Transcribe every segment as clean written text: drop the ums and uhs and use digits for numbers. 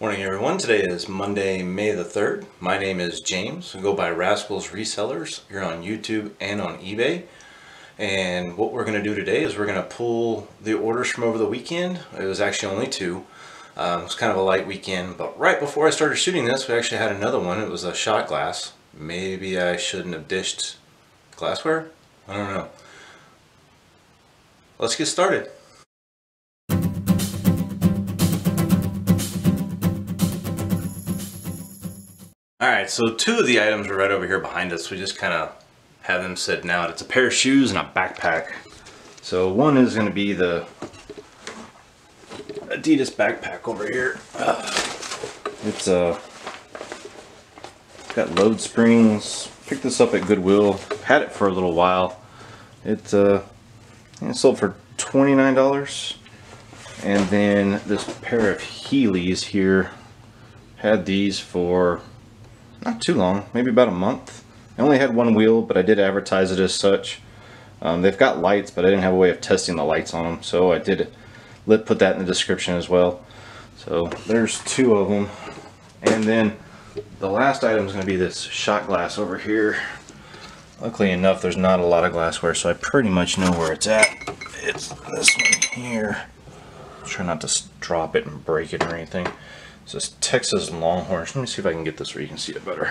Morning everyone, today is Monday, May the 3rd. My name is James. I go by Rascals Resellers. You're on YouTube and on eBay. And what we're going to do today is we're going to pull the orders from over the weekend. It was actually only two. It was kind of a light weekend, but right before I started shooting this, we actually had another one. It was a shot glass. Maybe I shouldn't have dished glassware? I don't know. Let's get started. Alright, so two of the items are right over here behind us. We just kind of have them sitting out. It's a pair of shoes and a backpack. So one is going to be the Adidas backpack over here. It's got load springs. Picked this up at Goodwill. Had it for a little while. It sold for $29. And then this pair of Heelys here. Had these for not too long, maybe about a month. I only had one wheel, but I did advertise it as such. They've got lights, but I didn't have a way of testing the lights on them, so I did put that in the description as well. So there's two of them. And then the last item is going to be this shot glass over here. Luckily enough, there's not a lot of glassware, so I pretty much know where it's at. It's this one here. Try not to drop it and break it or anything. So it's Texas Longhorns. Let me see if I can get this where you can see it better.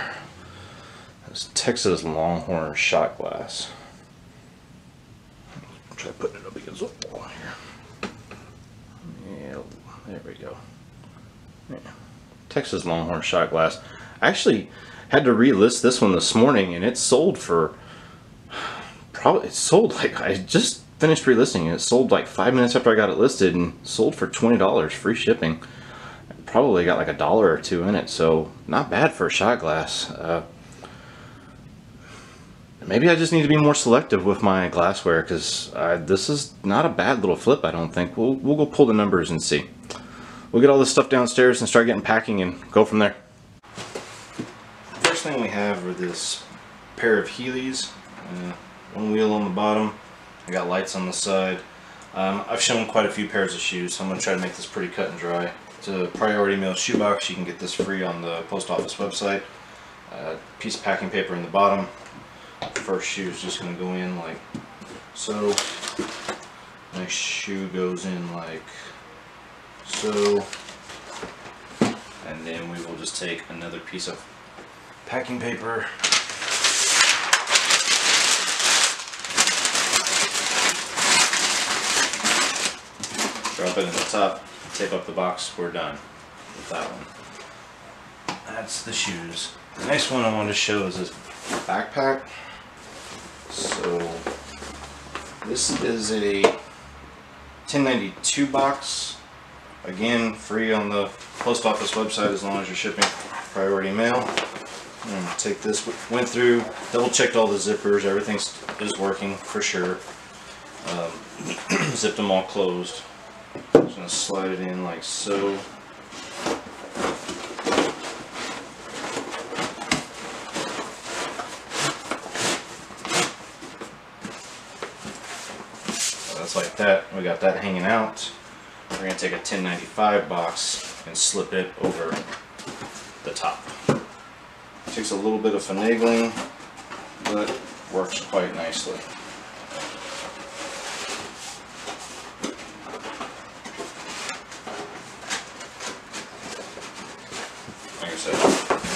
It's Texas Longhorn shot glass. Try putting it up against the wall here. Yeah, there we go. Yeah. Texas Longhorn shot glass. I actually had to relist this one this morning, and it sold for probably I just finished relisting it. It sold like 5 minutes after I got it listed, and sold for $20 free shipping. Probably got like $1 or $2 in it, so not bad for a shot glass. Maybe I just need to be more selective with my glassware, because this is not a bad little flip, I don't think. We'll go pull the numbers and see. We'll get all this stuff downstairs and start getting packing and go from there. First thing we have are this pair of Heelys. One wheel on the bottom. I got lights on the side. I've shown quite a few pairs of shoes, so I'm going to try to make this pretty cut and dry. It's a Priority Mail shoebox. You can get this free on the post office website. Piece of packing paper in the bottom. First shoe is just going to go in like so. Next shoe goes in like so. And then we will just take another piece of packing paper. Drop it in the top. Tape up the box, we're done with that one. That's the shoes. The next one I want to show is this backpack. So this is a 1092 box. Again, free on the post office website as long as you're shipping Priority Mail. I'm going to take this, went through, double checked all the zippers, everything is working for sure. Zipped them all closed. I'm just going to slide it in like so. So that's like that. We got that hanging out. We're going to take a 1095 box and slip it over the top. Takes a little bit of finagling, but works quite nicely.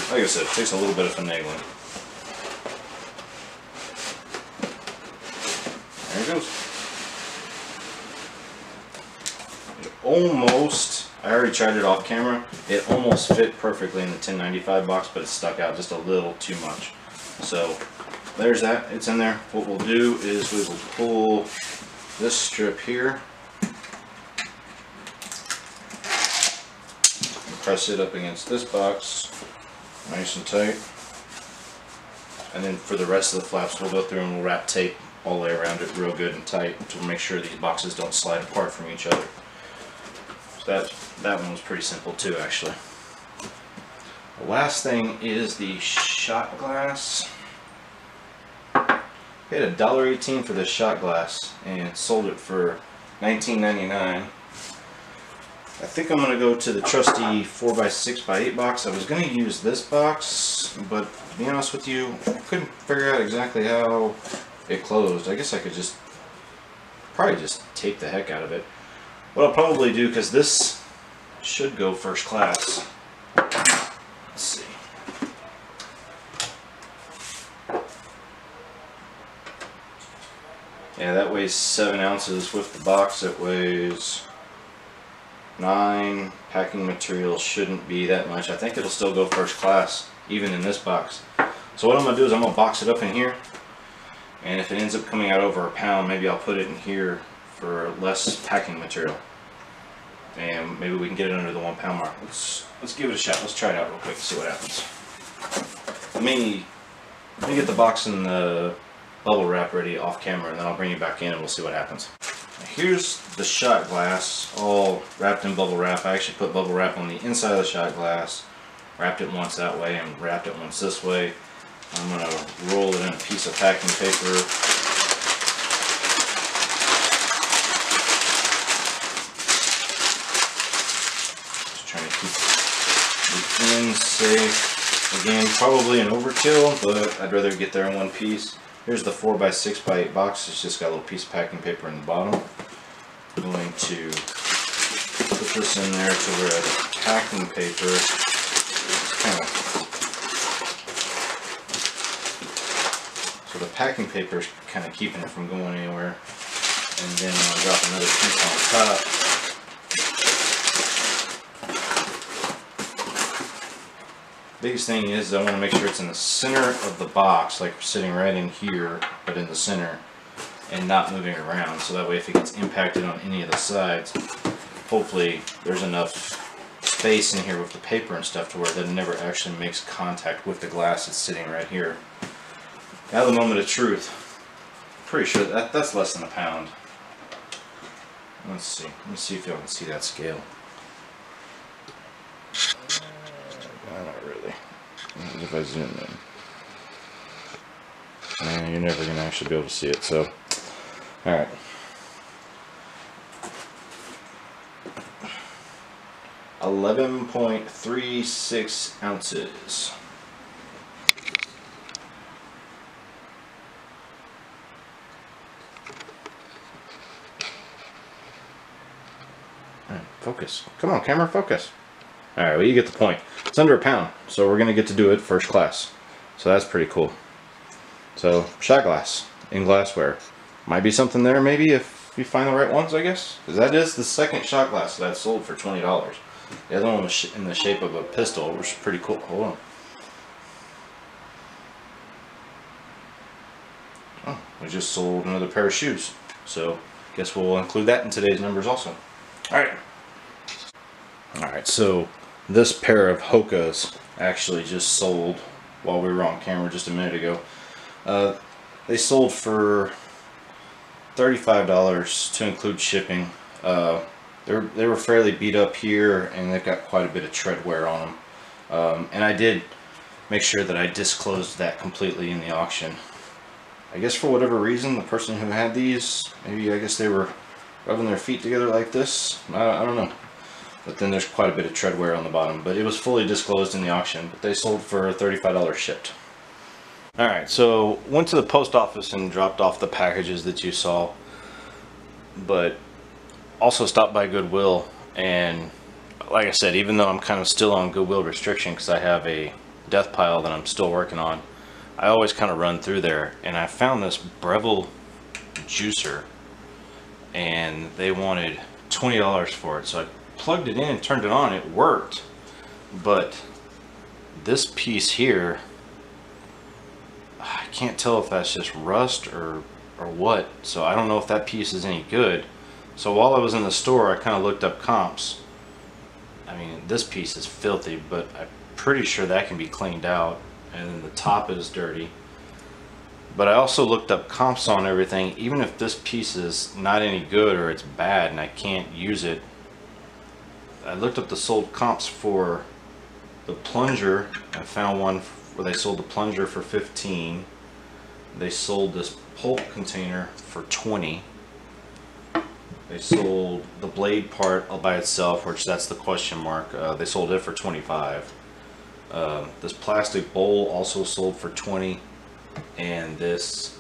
Like I said, it takes a little bit of finagling. There it goes. It almost, I already tried it off camera, it almost fit perfectly in the 1095 box, but it stuck out just a little too much. So there's that, it's in there. What we'll do is we will pull this strip here, press it up against this box. Nice and tight. And then for the rest of the flaps, we'll go through and we'll wrap tape all the way around it real good and tight to make sure these boxes don't slide apart from each other. So that one was pretty simple too, actually. The last thing is the shot glass. We had $1.18 for this shot glass and sold it for $19.99. I think I'm going to go to the trusty 4x6x8 box. I was going to use this box, but to be honest with you, I couldn't figure out exactly how it closed. I guess I could just probably just tape the heck out of it. What I'll probably do, because this should go first class. Let's see. Yeah, that weighs 7 ounces. With the box, it weighs 9. Packing material shouldn't be that much. I think it'll still go first class even in this box. So what I'm gonna do is I'm gonna box it up in here, and if it ends up coming out over a pound, maybe I'll put it in here for less packing material, and maybe we can get it under the 1 pound mark. Let's give it a shot. Let's try it out real quick and see what happens. Let me get the box and the bubble wrap ready off camera, and then I'll bring you back in and we'll see what happens. Here's the shot glass all wrapped in bubble wrap. I actually put bubble wrap on the inside of the shot glass, wrapped it once that way and wrapped it once this way. I'm going to roll it in a piece of packing paper. Just trying to keep the ends safe. Again, probably an overkill, but I'd rather get there in one piece. Here's the 4x6x8 box. It's just got a little piece of packing paper in the bottom. I'm going to put this in there to where the packing paper kind of, so the packing paper is kind of keeping it from going anywhere. And then I'll drop another piece on top. Biggest thing is I want to make sure it's in the center of the box, like sitting right in here, but in the center and not moving around, so that way if it gets impacted on any of the sides, hopefully there's enough space in here with the paper and stuff to where that it never actually makes contact with the glass that's sitting right here. Now the moment of truth, pretty sure that's less than a pound. Let's see, let me see if y'all can see that scale. Not really. If I zoom in, man, you're never gonna actually be able to see it. So, all right. Eleven point 36 ounces. All right, focus. Come on, camera, focus. Alright, well you get the point. It's under a pound, so we're going to get to do it first class. So that's pretty cool. So, shot glass in glassware. Might be something there maybe if you find the right ones, I guess. Because that is the second shot glass that I sold for $20. The other one was in the shape of a pistol, which is pretty cool. Hold on. Oh, we just sold another pair of shoes. So, guess we'll include that in today's numbers also. Alright. Alright, so this pair of Hokas actually just sold while we were on camera just a minute ago. They sold for $35 to include shipping. They were fairly beat up here, and they've got quite a bit of tread wear on them. And I did make sure that I disclosed that completely in the auction. I guess for whatever reason, the person who had these, maybe I guess they were rubbing their feet together like this. I don't know. But then there's quite a bit of tread wear on the bottom, but it was fully disclosed in the auction. But they sold for $35 shipped. Alright, so went to the post office and dropped off the packages that you saw, but also stopped by Goodwill. And like I said, even though I'm kind of still on Goodwill restriction because I have a death pile that I'm still working on, I always kind of run through there, and I found this Breville juicer, and they wanted $20 for it. So I plugged it in and turned it on. It worked, but this piece here, I can't tell if that's just rust or what, so I don't know if that piece is any good. So while I was in the store, I kind of looked up comps. I mean, this piece is filthy, but I'm pretty sure that can be cleaned out, and then the top is dirty. But I also looked up comps on everything. Even if this piece is not any good or it's bad and I can't use it, I looked up the sold comps for the plunger. I found one where they sold the plunger for $15. They sold this pulp container for $20. They sold the blade part all by itself, which that's the question mark. They sold it for $25. This plastic bowl also sold for $20, and this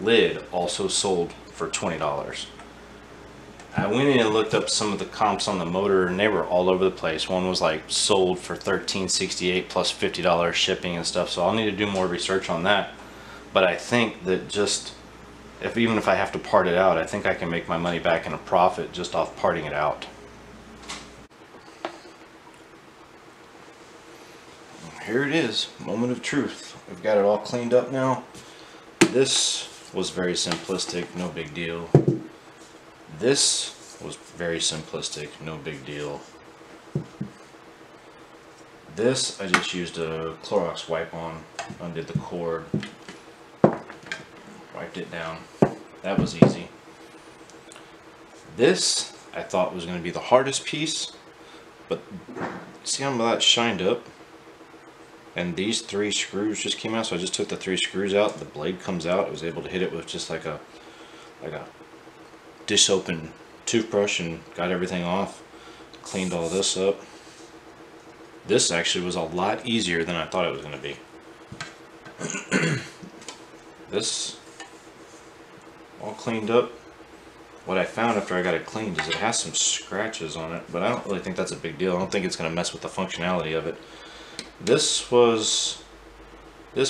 lid also sold for $20. I went in and looked up some of the comps on the motor, and they were all over the place. One was like sold for $13.68 plus $50 shipping and stuff, so I'll need to do more research on that. But I think that just even if I have to part it out, I think I can make my money back in a profit just off parting it out. Here it is, moment of truth. I've got it all cleaned up now. This was very simplistic, no big deal. This was very simplistic, no big deal. This, I just used a Clorox wipe on, undid the cord, wiped it down. That was easy. This, I thought was going to be the hardest piece, but see how that shined up? And these three screws just came out, so I just took the three screws out, the blade comes out, I was able to hit it with just like a dish-open toothbrush and got everything off, cleaned all this up. This actually was a lot easier than I thought it was going to be. This, all cleaned up. What I found after I got it cleaned is it has some scratches on it, but I don't really think that's a big deal. I don't think it's going to mess with the functionality of it. This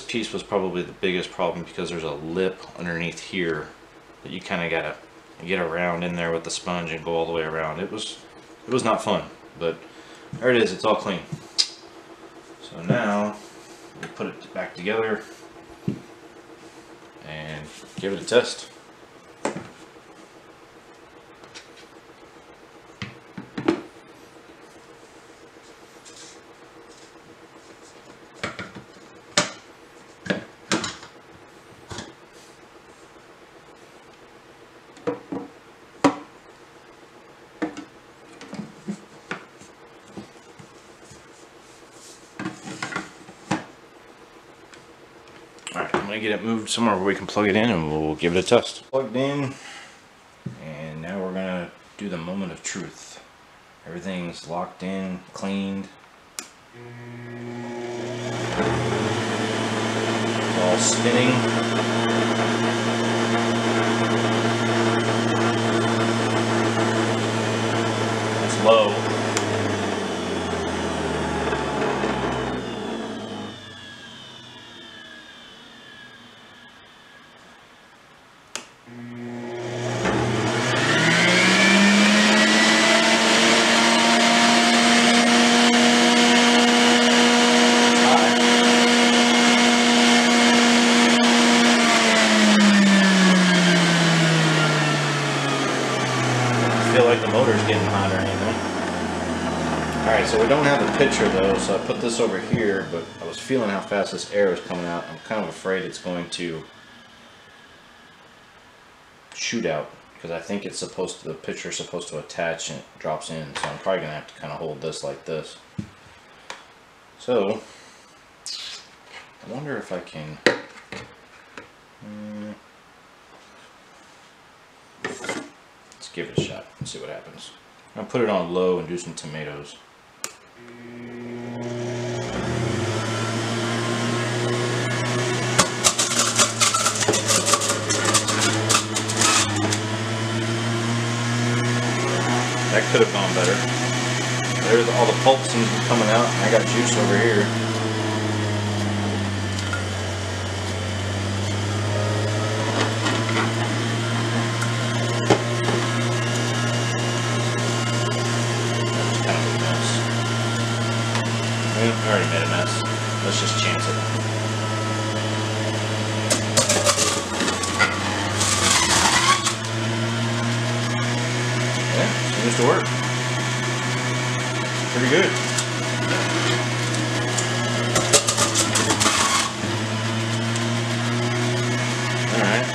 piece was probably the biggest problem because there's a lip underneath here that you kind of gotta get around in there with the sponge and go all the way around. It was not fun, but there it is, it's all clean. So now we put it back together and give it a test. Gonna get it moved somewhere where we can plug it in and we'll give it a test. Plugged in, and now we're gonna do the moment of truth. Everything's locked in, cleaned, it's all spinning. It's low. Picture though, so I put this over here, but I was feeling how fast this air is coming out. I'm kind of afraid it's going to shoot out because I think it's supposed to, the picture is supposed to attach and it drops in, so I'm probably gonna have to kind of hold this like this. So I wonder if I can let's give it a shot and see what happens. I'll put it on low and do some tomatoes. That could have gone better. There's all the pulp seems to be coming out, and I got juice over here. That was kind of a mess. I already made a mess. Let's just chance it. Seems to work. Pretty good. Alright.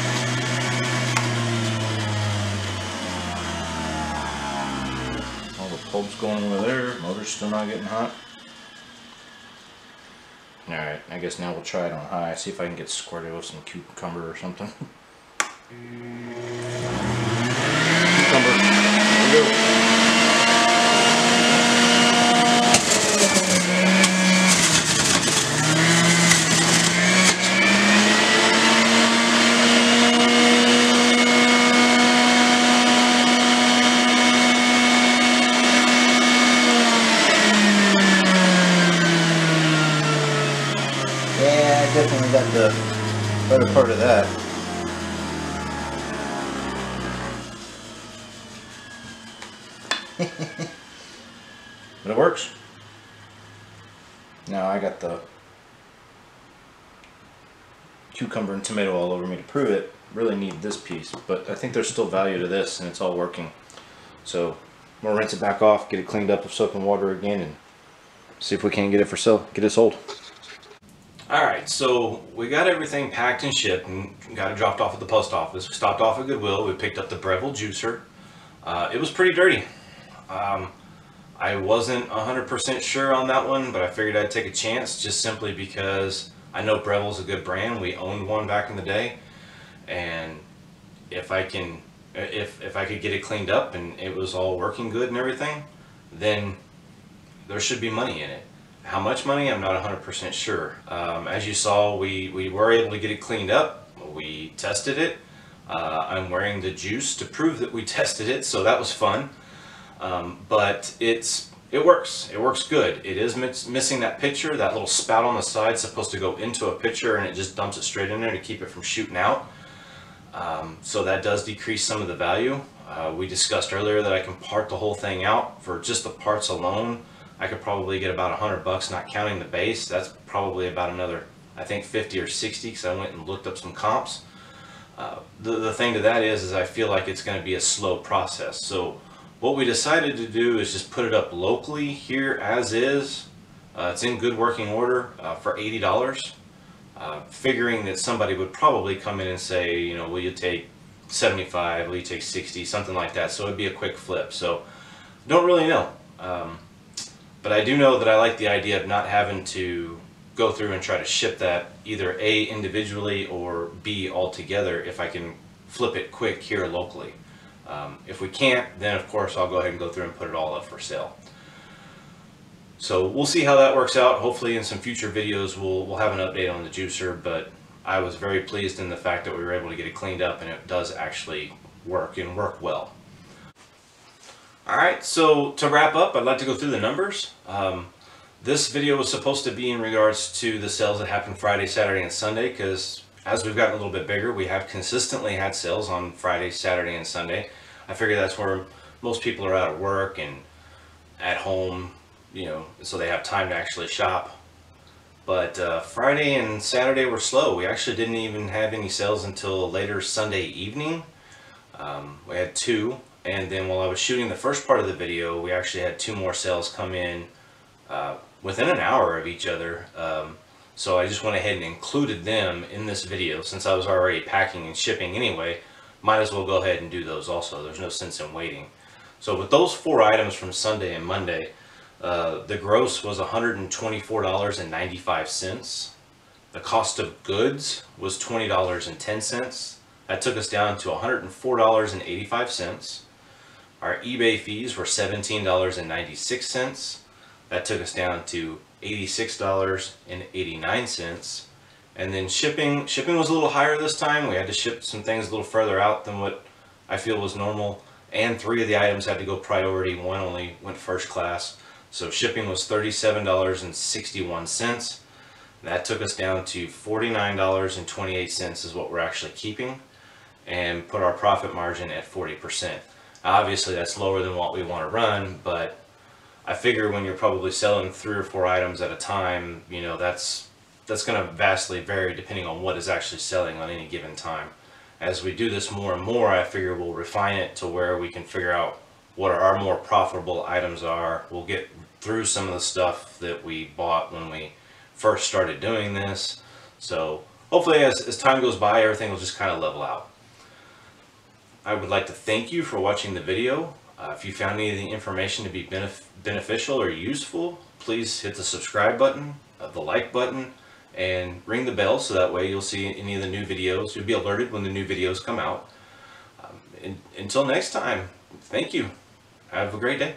All the pulp's going over there. Motor's still not getting hot. Alright, I guess now we'll try it on high. See if I can get squirted with some cucumber or something. Definitely got the better part of that. But it works. Now I got the cucumber and tomato all over me to prove it. Really need this piece, but I think there's still value to this and it's all working. So I'm gonna rinse it back off, get it cleaned up with soap and water again, and see if we can get it for sale, get it sold. Alright, so we got everything packed and shipped and got it dropped off at the post office. We stopped off at Goodwill. We picked up the Breville juicer. It was pretty dirty. I wasn't 100% sure on that one, but I figured I'd take a chance just simply because I know Breville's a good brand. We owned one back in the day, and if I could get it cleaned up and it was all working good and everything, then there should be money in it. How much money? I'm not 100% sure. As you saw, we were able to get it cleaned up. We tested it. I'm wearing the juice to prove that we tested it, so that was fun. But it works. It works good. It is missing that pitcher. That little spout on the side supposed to go into a pitcher, and it just dumps it straight in there to keep it from shooting out. So that does decrease some of the value. We discussed earlier that I can part the whole thing out for just the parts alone. I could probably get about $100, not counting the base. That's probably about another, I think, 50 or 60, because I went and looked up some comps. The thing to that is I feel like it's going to be a slow process. So what we decided to do is just put it up locally here as is. It's in good working order for $80, figuring that somebody would probably come in and say, you know, will you take 75, will you take 60, something like that. So it'd be a quick flip. So don't really know. But I do know that I like the idea of not having to go through and try to ship that either A, individually, or B, altogether if I can flip it quick here locally. If we can't, then of course I'll go ahead and go through and put it all up for sale. So we'll see how that works out. Hopefully in some future videos we'll have an update on the juicer, but I was very pleased in the fact that we were able to get it cleaned up and it does actually work and work well. Alright, so to wrap up, I'd like to go through the numbers. This video was supposed to be in regards to the sales that happened Friday, Saturday, and Sunday, because as we've gotten a little bit bigger, we have consistently had sales on Friday, Saturday, and Sunday. I figure that's where most people are out at work and at home, you know, so they have time to actually shop. But Friday and Saturday were slow. We actually didn't even have any sales until later Sunday evening. We had two. And then while I was shooting the first part of the video, we actually had two more sales come in within an hour of each other. So I just went ahead and included them in this video. Since I was already packing and shipping anyway, might as well go ahead and do those also. There's no sense in waiting. So with those four items from Sunday and Monday, the gross was $124.95. The cost of goods was $20.10. That took us down to $104.85. Our eBay fees were $17.96. That took us down to $86.89. And then shipping was a little higher this time. We had to ship some things a little further out than what I feel was normal. And three of the items had to go priority. One only went first class. So shipping was $37.61. That took us down to $49.28 is what we're actually keeping, and put our profit margin at 40%. Obviously that's lower than what we want to run, but I figure when you're probably selling three or four items at a time, you know, that's going to vastly vary depending on what is actually selling on any given time. As we do this more and more, I figure we'll refine it to where we can figure out what our more profitable items are. We'll get through some of the stuff that we bought when we first started doing this. So hopefully as time goes by, everything will just kind of level out. I would like to thank you for watching the video. If you found any of the information to be beneficial or useful, please hit the subscribe button, the like button, and ring the bell so that way you'll see any of the new videos. You'll be alerted when the new videos come out. Until next time, thank you. Have a great day.